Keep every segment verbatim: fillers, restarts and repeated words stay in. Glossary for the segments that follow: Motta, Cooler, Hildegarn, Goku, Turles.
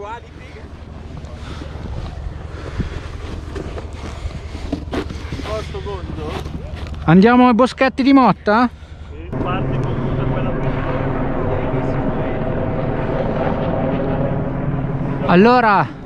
quality. Posto conto. Andiamo ai boschetti di Motta? Sì, parte con tutta quella prima. Allora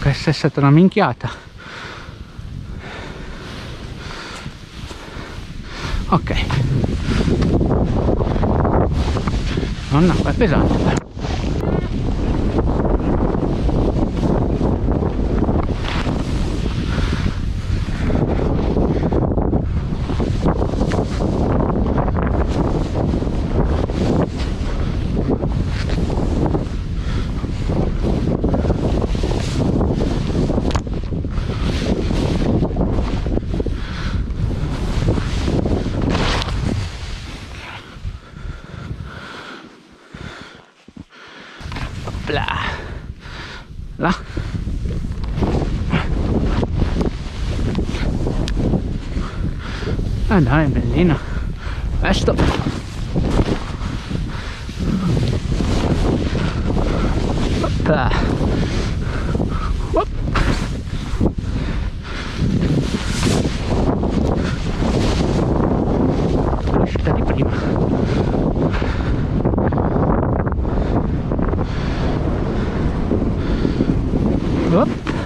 questa è stata una minchiata. Ok. Nonna, qua è pesante. Là. Ah dai, bellina. Questo. Oppa. Op. L'uscita di prima. Up.